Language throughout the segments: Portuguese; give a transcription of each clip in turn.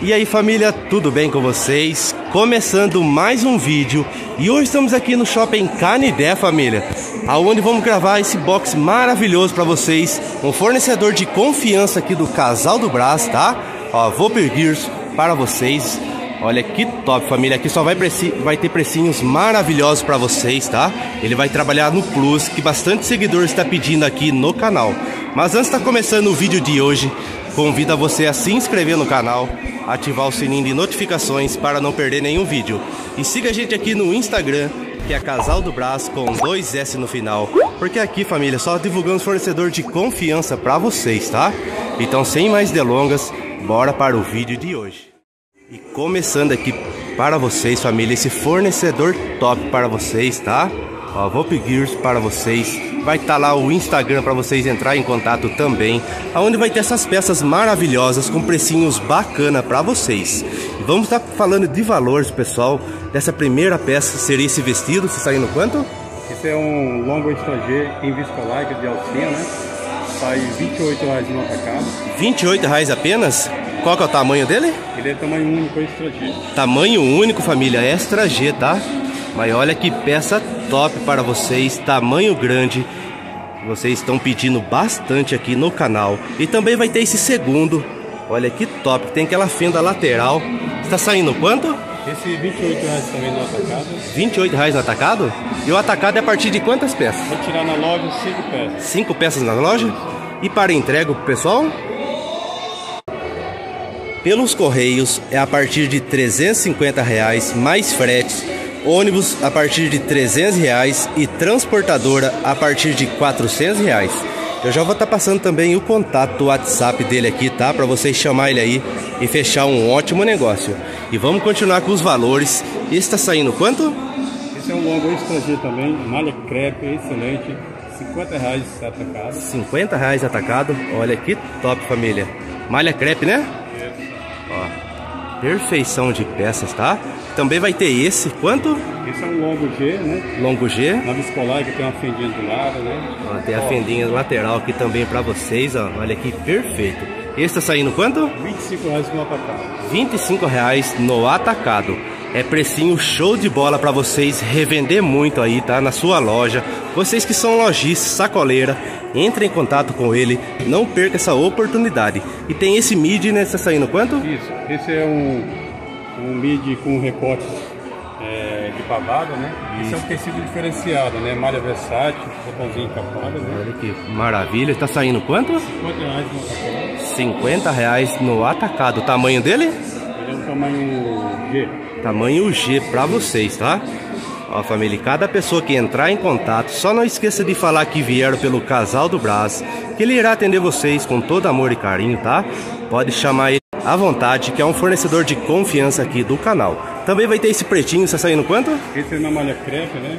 E aí família, tudo bem com vocês? Começando mais um vídeo e hoje estamos aqui no Shopping Canindé, família, aonde vamos gravar esse box maravilhoso para vocês, um fornecedor de confiança aqui do Casal do Brás, tá? Ó, Volpy Girls para vocês. Olha que top, família, aqui só vai ter precinhos maravilhosos para vocês, tá? Ele vai trabalhar no Plus, que bastante seguidores está pedindo aqui no canal. Mas antes de estar começando o vídeo de hoje, convido a você a se inscrever no canal, ativar o sininho de notificações para não perder nenhum vídeo. E siga a gente aqui no Instagram, que é Casal do Brás com 2S no final. Porque aqui, família, só divulgamos fornecedor de confiança para vocês, tá? Então, sem mais delongas, bora para o vídeo de hoje. E começando aqui para vocês, família, esse fornecedor top para vocês, tá? Ó, Volpy Girls para vocês. Vai estar lá o Instagram para vocês entrar em contato também, aonde vai ter essas peças maravilhosas com precinhos bacana para vocês. E vamos estar falando de valores, pessoal, dessa primeira peça, que seria esse vestido. Você está indo quanto? Esse é um longo estagê em viscolaje de alcinha, né? Sai R$28 no atacado. R$28 apenas? Qual que é o tamanho dele? Ele é tamanho único, extra G. Tamanho único, família, extra G, tá? Mas olha que peça top para vocês, tamanho grande. Vocês estão pedindo bastante aqui no canal. E também vai ter esse segundo. Olha que top, tem aquela fenda lateral. Está saindo quanto? Esse R$28 também no atacado. R$28 no atacado? E o atacado é a partir de quantas peças? Vou tirar na loja 5 peças. 5 peças na loja? E para entrega pro pessoal? Pelos correios é a partir de R$350, mais fretes, ônibus a partir de R$300 e transportadora a partir de R$400. Eu já vou estar passando também o contato do WhatsApp dele aqui, tá? Para vocês chamar ele aí e fechar um ótimo negócio. E vamos continuar com os valores. Esse está saindo quanto? Esse é um longo estrangeiro também, malha crepe, excelente, R$50 atacado. R$50 atacado, olha que top, família. Malha crepe, né? Ó, perfeição de peças, tá? Também vai ter esse, quanto? Esse é um longo G, né? Longo G. Na viscolar que tem uma fendinha do lado, né? Ó, tem a fendinha lateral aqui também pra vocês, ó. Olha aqui, perfeito. Esse tá saindo quanto? R$25 no atacado. R$25 no atacado. É precinho show de bola pra vocês revender muito aí, tá? Na sua loja. Vocês que são lojistas, sacoleira, entre em contato com ele, não perca essa oportunidade. E tem esse mid, né? Está saindo quanto? Isso, esse é um mid com recorte de babado, né? Isso. Esse é um tecido diferenciado, né? Malha versátil, botãozinho encapado, né? Olha que maravilha, está saindo quanto? R$50 no atacado. R$50 no atacado. O tamanho dele? Ele é um tamanho G. Tamanho G para vocês, tá? Ó, família, cada pessoa que entrar em contato, só não esqueça de falar que vieram pelo Casal do Brás, que ele irá atender vocês com todo amor e carinho, tá? Pode chamar ele à vontade, que é um fornecedor de confiança aqui do canal. Também vai ter esse pretinho, está saindo quanto? Esse é na malha crepe, né?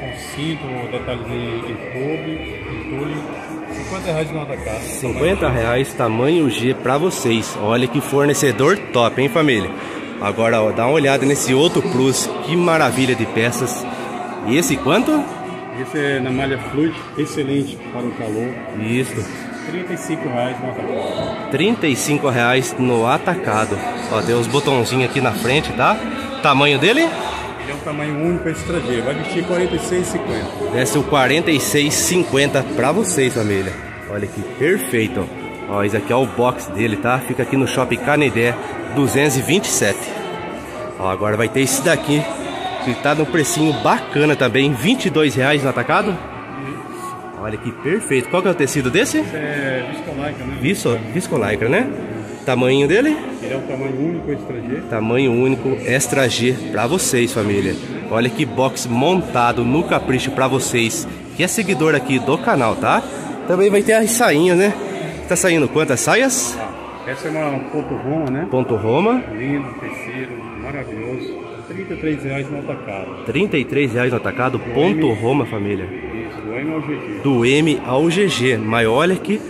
Com cinto, detalhezinho em couro, R$50 no atacado. R$50, tamanho G para vocês. Olha que fornecedor top, hein, família? Agora, ó, dá uma olhada nesse outro Plus, que maravilha de peças. E esse quanto? Esse é na malha fluid, excelente para o calor. Isso. R$35 no atacado. R$35 no atacado. Ó, tem uns botãozinhos aqui na frente, tá? Tamanho dele? Ele é um tamanho único estrangeiro. Vai vestir R$46,50. Desce o R$46,50 para vocês, família. Olha que perfeito. Ó, esse aqui é o box dele, tá? Fica aqui no Shopping Canindé 227. Ó, agora vai ter esse daqui, que tá no precinho bacana também, R$22 no atacado. Olha que perfeito. Qual que é o tecido desse? Esse é viscolaicra, né? Viscolaicra, né? Tamanho dele? Ele é um tamanho único extra G. Tamanho único extra G pra vocês, família. Olha que box montado no capricho pra vocês, que é seguidor aqui do canal, tá? Também vai ter as sainhas, né? Tá saindo quantas saias? Essa é uma ponto Roma, né? Ponto Roma. Lindo, tecido, maravilhoso. R$33 no atacado. R$33 no atacado, do ponto Roma, família. Isso, do M ao GG. Do M ao GG. Mas olha que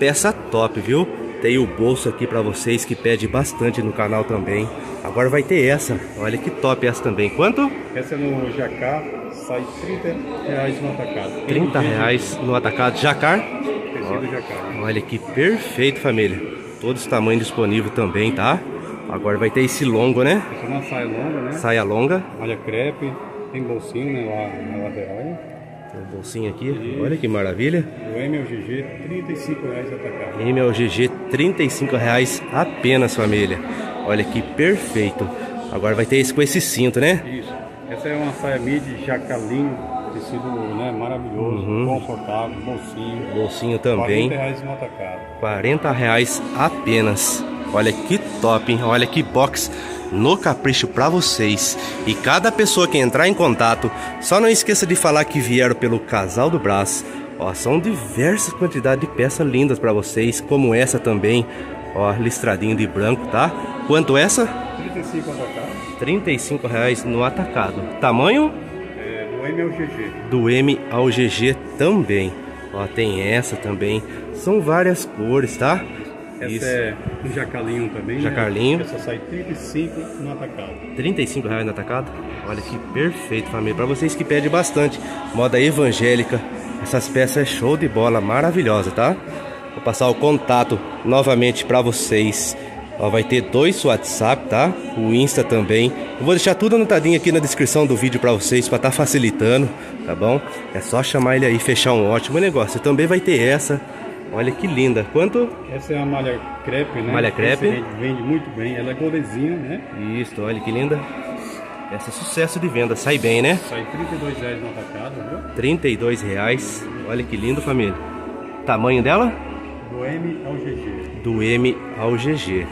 peça top, viu? Tem o bolso aqui pra vocês, que pede bastante no canal também. Agora vai ter essa. Olha que top essa também. Quanto? Essa é no Jacar, sai R$30 no atacado. R$30 no atacado. Jacar? Tecido Jacar. Olha que perfeito, família. Todos os tamanhos disponíveis também, tá? Agora vai ter esse longo, né? Essa é uma saia longa, né? Saia longa. Olha, crepe. Tem bolsinho, né, lá na lateral. Tem um bolsinho aqui. E olha que maravilha. O MLGG, R$35,00 atacado. MLGG, R$35,00 apenas, família. Olha que perfeito. Agora vai ter esse com esse cinto, né? Isso. Essa é uma saia midi de jacalim. Tecido, né, maravilhoso, confortável, bolsinho. Bolsinho também. R$40,00 no atacado. R$40,00 apenas. Olha que top, hein? Olha que box no capricho pra vocês. E cada pessoa que entrar em contato, só não esqueça de falar que vieram pelo Casal do Brás. Ó, são diversas quantidades de peças lindas pra vocês, como essa também, ó, listradinho de branco, tá? Quanto essa? R$35,00 no atacado. Tamanho? É, do M ao GG. Do M ao GG também. Ó, tem essa também. São várias cores, tá? Essa isso. É um jacalinho também, jacalinho, né? Essa sai R$35,00 no atacado. R$35,00 no atacado? Olha que perfeito, família. Para vocês que pedem bastante moda evangélica, essas peças é show de bola, maravilhosa, tá? Vou passar o contato novamente para vocês. Ó, vai ter dois WhatsApp, tá? O Insta também. Eu vou deixar tudo anotadinho aqui na descrição do vídeo para vocês, para estar facilitando, tá bom? É só chamar ele aí e fechar um ótimo negócio. Também vai ter essa. Olha que linda. Quanto? Essa é uma malha crepe, né? Malha crepe. Essa vende muito bem. Ela é gorezinha, né? Isso, olha que linda. Essa é sucesso de venda. Sai bem, né? Sai R$32,00 no atacado, viu? R$32,00. Olha que lindo, família. Tamanho dela? Do M ao GG. Do M ao GG.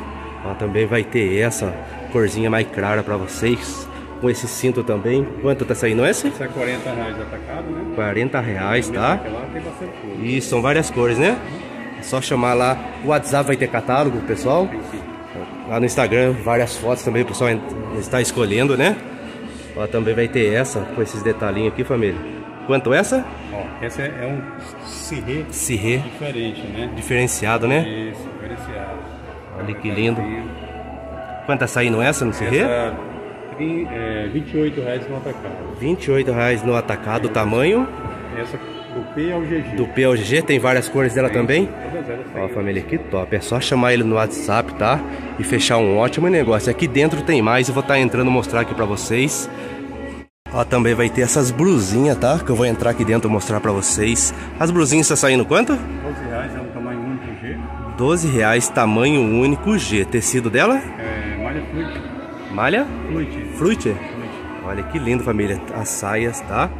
Ó, também vai ter essa corzinha mais clara pra vocês. Com esse cinto também. Quanto tá saindo essa? Essa é R$40,00 atacado, né? R$40,00, tá? E são várias cores, né? É só chamar lá. O WhatsApp vai ter catálogo, pessoal. Lá no Instagram, várias fotos também o pessoal está escolhendo, né? Ó, também vai ter essa, com esses detalhinhos aqui, família. Quanto essa? Ó, essa é um cirrê. Cirrê. Diferente, né? Diferenciado, né? Isso, diferenciado. Olha que lindo. Quanto tá saindo essa no cirrê? R$28,00 no atacado. R$28,00 no atacado, tamanho? Essa do P ao GG. Do P ao GG, tem várias cores dela também? Ó, família, que top. É só chamar ele no WhatsApp, tá? E fechar um ótimo negócio. Aqui dentro tem mais, eu vou estar entrando mostrar aqui pra vocês. Ó, também vai ter essas blusinhas, tá? Que eu vou entrar aqui dentro mostrar pra vocês. As blusinhas tá saindo quanto? R$12,00, é um tamanho único G. R$12,00, tamanho único G. Tecido dela? É, malha fluid. Malha? Fruit. Olha que lindo, família. As saias, tá?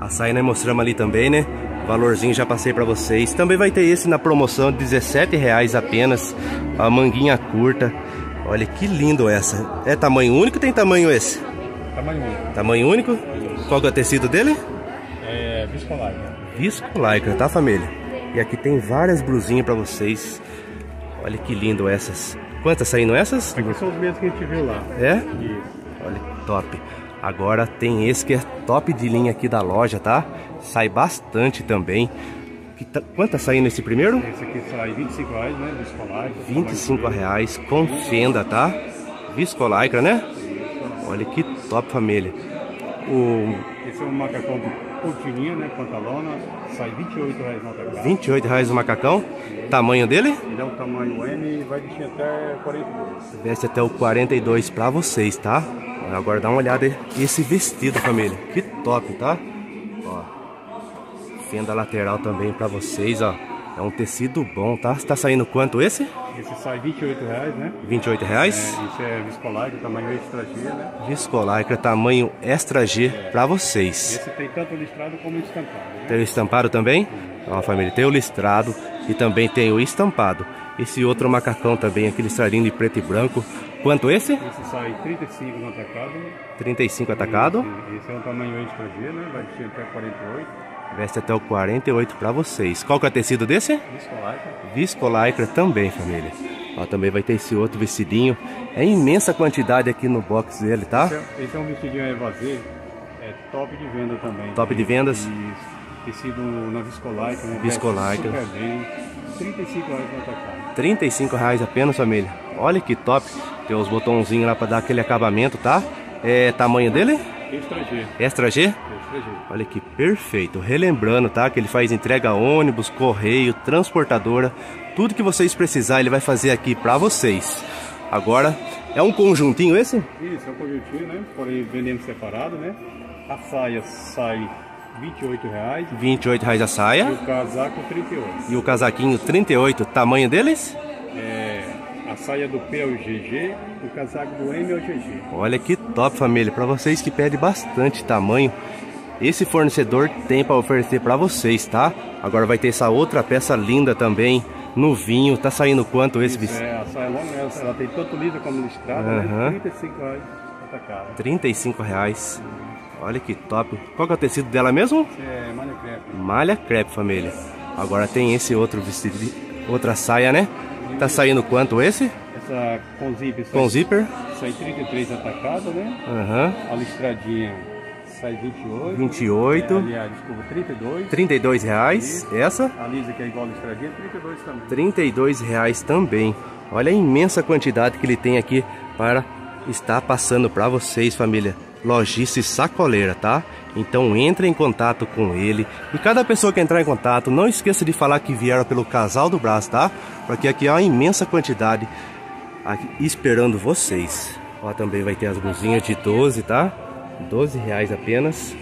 A saia nós mostramos ali também, né? Valorzinho já passei pra vocês. Também vai ter esse na promoção de R$17,00 apenas. A manguinha curta. Olha que lindo essa. É tamanho único ou tem tamanho esse? Tamanho único. Tamanho único? Qual que é o tecido dele? É viscolaicra. Viscolaicra, tá, família? E aqui tem várias blusinhas pra vocês. Olha que lindo essas. Quantas saindo essas? Aqui são os mesmos que a gente viu lá. É? Isso. Olha que top. Agora tem esse que é top de linha aqui da loja, tá? Sai bastante também. Quanto tá saindo esse primeiro? Esse aqui sai R$25,00, né? Viscolaicra. R$25,00 com fenda, tá? Viscolaicra, né? Olha que top, família. Esse é um macacão de cortininha, né? Pantalona. Sai R$28,00 no atacado. R$28,00 o macacão. Tamanho dele? Ele é um tamanho M e vai vestir até 42. Veste até o 42 pra vocês, tá? Agora dá uma olhada esse vestido, família. Que top, tá? Ó, fenda lateral também pra vocês, ó. É um tecido bom, tá? Tá saindo quanto esse? Esse sai R$28,00, né? R$28,00? É, isso é viscolaicra, tamanho extra G, né? Viscolaicra, tamanho extra G pra vocês. Esse tem tanto o listrado como o estampado, né? Tem o estampado também? Ó, família, tem o listrado e também tem o estampado. Esse outro macacão também, aquele listradinho de preto e branco. Quanto esse? Esse sai R$35,00 no atacado. R$35,00 atacado. Esse é um tamanho extra G, né? Vai vestir até 48. Veste até o 48 pra vocês. Qual que é o tecido desse? Viscolaicra. Viscolaicra também, família. Ó, também vai ter esse outro vestidinho. É imensa quantidade aqui no box dele, tá? Esse é um vestidinho evasivo. É top de venda também. Top de vendas? Isso. Tecido na viscolaicra, né? Viscolaicra. R$35,00 no atacado. R$35,00 apenas, família. Olha que top. Tem os botãozinhos lá pra dar aquele acabamento, tá? É tamanho dele? Extra G. Extra G? Extra G. Olha que perfeito. Relembrando, tá? Que ele faz entrega ônibus, correio, transportadora. Tudo que vocês precisarem, ele vai fazer aqui pra vocês. Agora É um conjuntinho esse? Isso, é um conjuntinho, né? Porém, vendemos separado, né? A saia sai R$28. R$28 a saia. E o casaco, R$38. E o casaquinho, R$38. Tamanho deles? É, a saia do P ao GG, o casaco do M ao GG. Olha que top, família. Para vocês que pedem bastante tamanho, esse fornecedor tem para oferecer para vocês, tá? Agora vai ter essa outra peça linda também. No vinho, tá saindo quanto esse bicho? É, a saia longa, ela tem tanto lisa como listrada, né? R$35, tá cara. R$35. Olha que top. Qual que é o tecido dela mesmo? É, malha crepe. Malha crepe, família. Agora tem esse outro vestido, outra saia, né? E tá saindo quanto esse? Essa com zíper. Com zíper. Sai R$33 atacada, né? Aham. A listradinha sai R$28. É, aliás, desculpa, R$32. E essa? A lisa que é igual a listradinha, R$32 também. R$32 também. Olha a imensa quantidade que ele tem aqui para estar passando para vocês, família. Lojista e sacoleira, tá? Então entre em contato com ele. E cada pessoa que entrar em contato, não esqueça de falar que vieram pelo Casal do Brás, tá? Porque aqui há uma imensa quantidade aqui esperando vocês. Ó, também vai ter as blusinhas de 12, tá? R$12 apenas.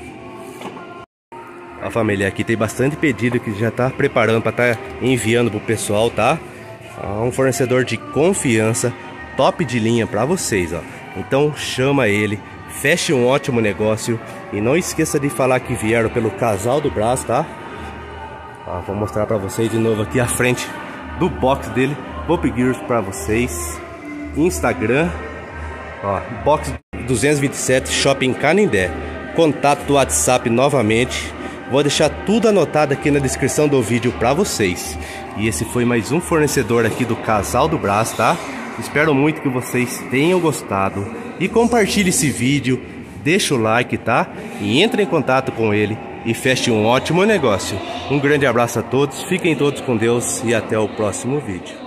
A família, aqui tem bastante pedido que já tá preparando para estar enviando pro pessoal, tá? Um fornecedor de confiança, top de linha para vocês, ó. Então chama ele, feche um ótimo negócio e não esqueça de falar que vieram pelo Casal do Brás, tá? Ó, vou mostrar para vocês de novo aqui a frente do box dele, Volpy Girls para vocês. Instagram, ó, box 227 Shopping Canindé. Contato do WhatsApp novamente. Vou deixar tudo anotado aqui na descrição do vídeo para vocês. E esse foi mais um fornecedor aqui do Casal do Brás, tá? Espero muito que vocês tenham gostado. E compartilhe esse vídeo, deixa o like, tá? E entre em contato com ele e feche um ótimo negócio. Um grande abraço a todos, fiquem todos com Deus e até o próximo vídeo.